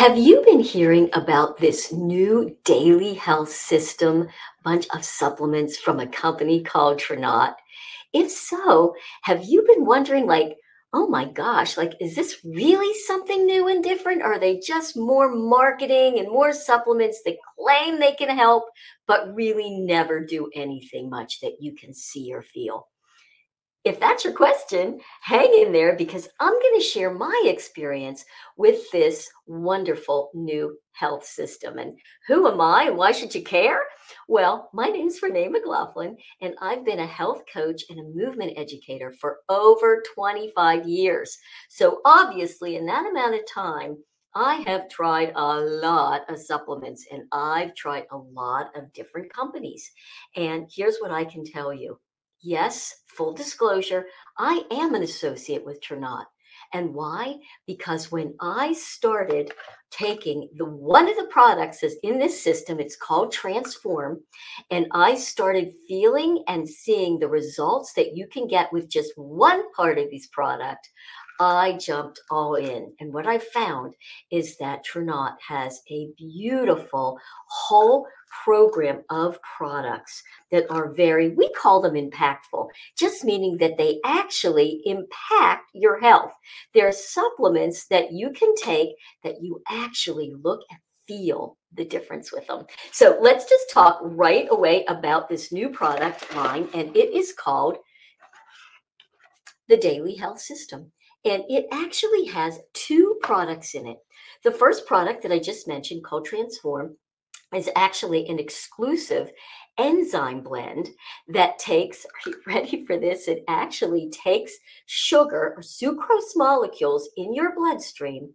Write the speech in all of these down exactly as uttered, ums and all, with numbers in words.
Have you been hearing about this new daily health system bunch of supplements from a company called Tranont? If so, have you been wondering, like, oh my gosh, like, is this really something new and different? Are they just more marketing and more supplements that claim they can help, but really never do anything much that you can see or feel? If that's your question, hang in there, because I'm going to share my experience with this wonderful new health system. And who am I and why should you care? Well, my name is Renee McLaughlin, and I've been a health coach and a movement educator for over twenty-five years. So obviously, in that amount of time, I have tried a lot of supplements, and I've tried a lot of different companies. And here's what I can tell you. Yes, full disclosure, I am an associate with Tranont. And why? Because when I started taking the one of the products is in this system, it's called Transform, and I started feeling and seeing the results that you can get with just one part of this product, I jumped all in. And what I found is that Tranont has a beautiful whole program of products that are very, we call them impactful, just meaning that they actually impact your health. There are supplements that you can take that you actually look and feel the difference with them. So let's just talk right away about this new product line, and it is called the Daily Health System. And it actually has two products in it. The first product that I just mentioned, called Transform, is actually an exclusive enzyme blend that takes, are you ready for this? It actually takes sugar or sucrose molecules in your bloodstream,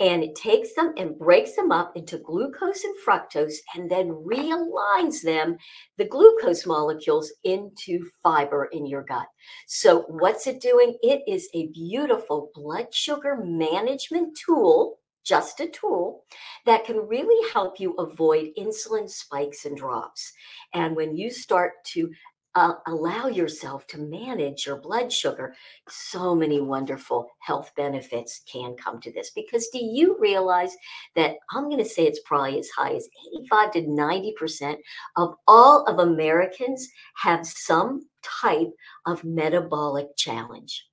and it takes them and breaks them up into glucose and fructose, and then realigns them, the glucose molecules, into fiber in your gut. So what's it doing? It is a beautiful blood sugar management tool, just a tool that can really help you avoid insulin spikes and drops. And when you start to uh, allow yourself to manage your blood sugar, so many wonderful health benefits can come to this. Because do you realize that I'm going to say it's probably as high as eighty-five to ninety percent of all of Americans have some type of metabolic challenge?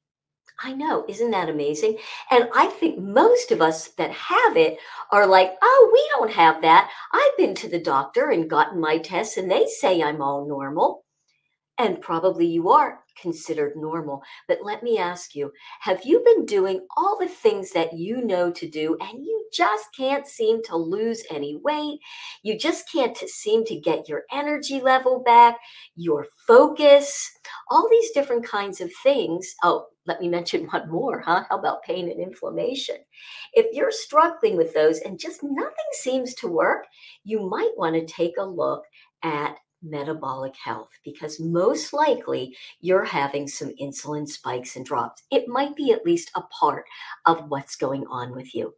I know, isn't that amazing? And I think most of us that have it are like, oh, we don't have that. I've been to the doctor and gotten my tests, and they say I'm all normal. And probably you are considered normal. But let me ask you, have you been doing all the things that you know to do, and you just can't seem to lose any weight? You just can't seem to get your energy level back, your focus, all these different kinds of things. Oh, let me mention one more, huh? How about pain and inflammation? If you're struggling with those and just nothing seems to work, you might want to take a look at metabolic health, because most likely you're having some insulin spikes and drops. It might be at least a part of what's going on with you.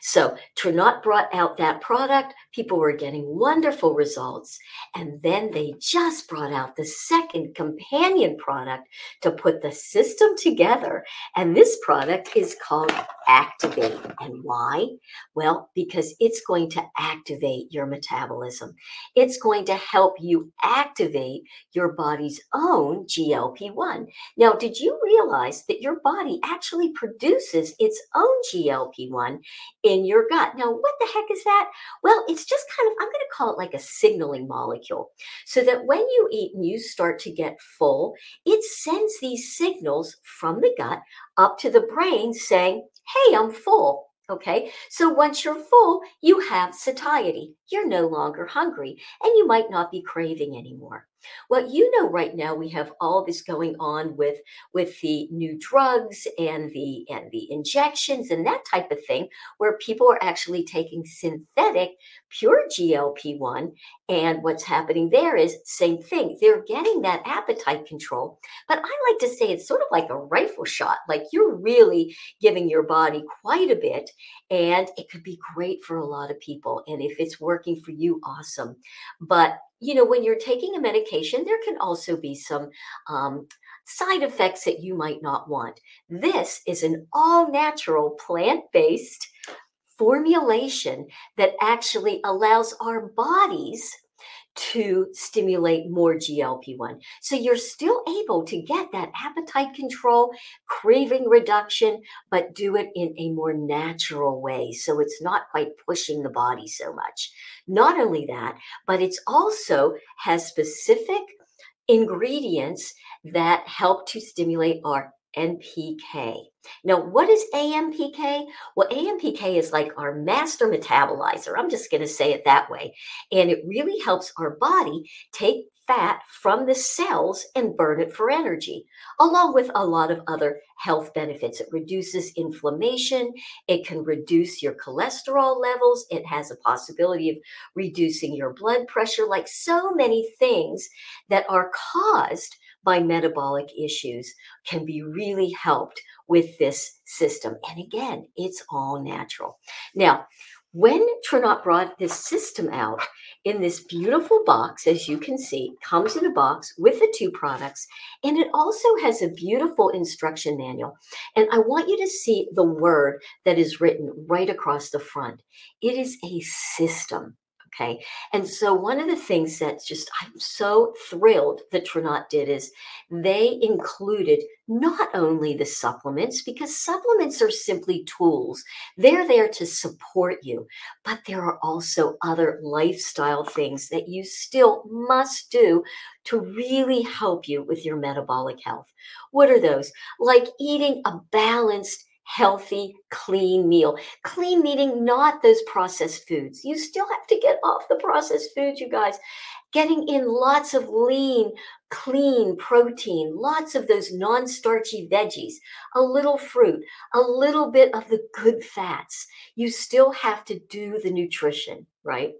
So Tranont brought out that product. People were getting wonderful results. And then they just brought out the second companion product to put the system together. And this product is called Activate. And why? Well, because it's going to activate your metabolism. It's going to help you activate your body's own G L P one. Now, did you realize that your body actually produces its own G L P one in your gut? Now, what the heck is that? Well, it's just kind of, I'm going to call it like a signaling molecule, so that when you eat and you start to get full, it sends these signals from the gut up to the brain saying, hey, I'm full. Okay, so once you're full, you have satiety. You're no longer hungry, and you might not be craving anymore. Well, you know, right now we have all this going on with with the new drugs and the and the injections and that type of thing, where people are actually taking synthetic pure G L P one, and what's happening there is same thing. They're getting that appetite control, but I like to say it's sort of like a rifle shot. Like, you're really giving your body quite a bit, and it could be great for a lot of people. And if it's working for you, awesome. But you know, when you're taking a medication, there can also be some um, side effects that you might not want. This is an all-natural, plant-based formulation that actually allows our bodies to stimulate more G L P one. So you're still able to get that appetite control, craving reduction, but do it in a more natural way. So it's not quite pushing the body so much. Not only that, but it's also has specific ingredients that help to stimulate our A M P K. Now, what is A M P K? Well, A M P K is like our master metabolizer. I'm just going to say it that way. And it really helps our body take fat from the cells and burn it for energy, along with a lot of other health benefits. It reduces inflammation. It can reduce your cholesterol levels. It has a possibility of reducing your blood pressure, like so many things that are caused by metabolic issues can be really helped with this system. And again, it's all natural. Now, when Tranont brought this system out in this beautiful box, as you can see, comes in a box with the two products, and it also has a beautiful instruction manual. And I want you to see the word that is written right across the front. It is a system. Okay. And so one of the things that's just, I'm so thrilled that Tranont did is they included not only the supplements, because supplements are simply tools. They're there to support you, but there are also other lifestyle things that you still must do to really help you with your metabolic health. What are those? Like eating a balanced, healthy, clean meal. Clean meaning not those processed foods. You still have to get off the processed foods, you guys. Getting in lots of lean, clean protein, lots of those non-starchy veggies, a little fruit, a little bit of the good fats. You still have to do the nutrition, right?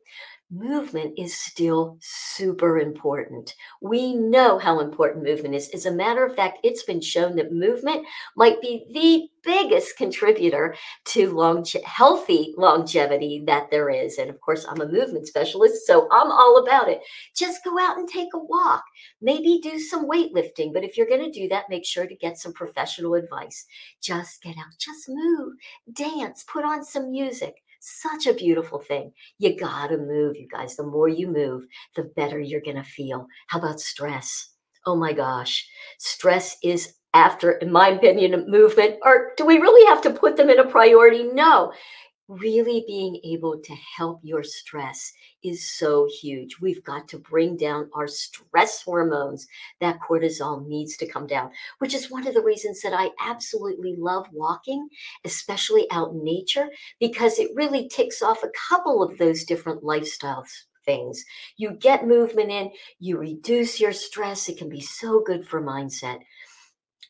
Movement is still super important. We know how important movement is. As a matter of fact, it's been shown that movement might be the biggest contributor to longe- healthy longevity that there is. And of course, I'm a movement specialist, so I'm all about it. Just go out and take a walk. Maybe do some weightlifting. But if you're going to do that, make sure to get some professional advice. Just get out, just move, dance, put on some music. Such a beautiful thing. You gotta move, you guys. The more you move, the better you're gonna feel. How about stress? Oh my gosh. Stress is after, in my opinion, movement. Or do we really have to put them in a priority? No. Really being able to help your stress is so huge. We've got to bring down our stress hormones. That cortisol needs to come down, which is one of the reasons that I absolutely love walking, especially out in nature, because it really ticks off a couple of those different lifestyle things. You get movement in, you reduce your stress. It can be so good for mindset.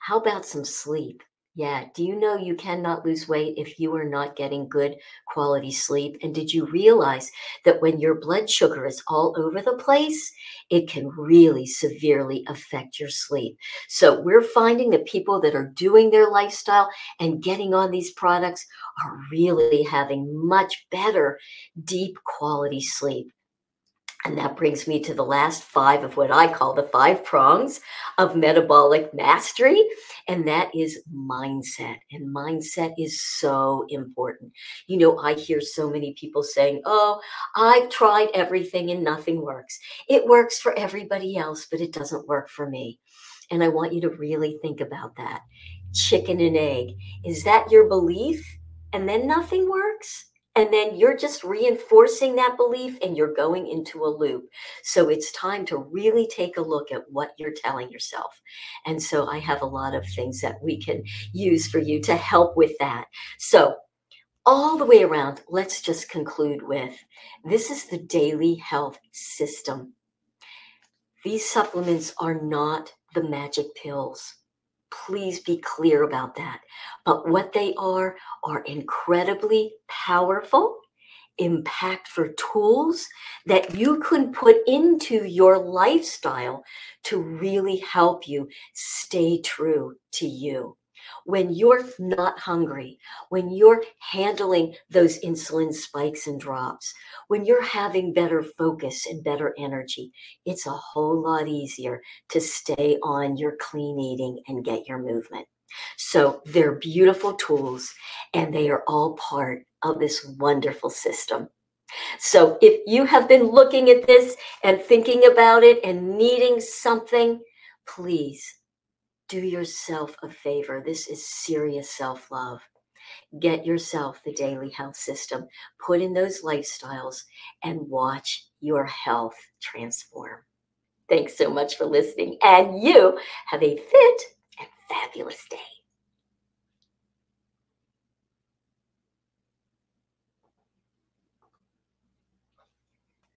How about some sleep? Yeah. Do you know you cannot lose weight if you are not getting good quality sleep? And did you realize that when your blood sugar is all over the place, it can really severely affect your sleep? So we're finding that people that are doing their lifestyle and getting on these products are really having much better deep quality sleep. And that brings me to the last five of what I call the five prongs of metabolic mastery, and that is mindset. And mindset is so important. You know, I hear so many people saying, oh, I've tried everything and nothing works. It works for everybody else, but it doesn't work for me. And I want you to really think about that. Chicken and egg. Is that your belief? And then nothing works? And then you're just reinforcing that belief and you're going into a loop. So it's time to really take a look at what you're telling yourself. And so I have a lot of things that we can use for you to help with that. So all the way around, let's just conclude with, this is the daily health system. These supplements are not the magic pills. Please be clear about that. But what they are are incredibly powerful, impactful tools that you can put into your lifestyle to really help you stay true to you. When you're not hungry, when you're handling those insulin spikes and drops, when you're having better focus and better energy, it's a whole lot easier to stay on your clean eating and get your movement. So they're beautiful tools and they are all part of this wonderful system. So if you have been looking at this and thinking about it and needing something, please do yourself a favor. This is serious self-love. Get yourself the daily health system, put in those lifestyles, and watch your health transform. Thanks so much for listening, and you have a fit and fabulous day.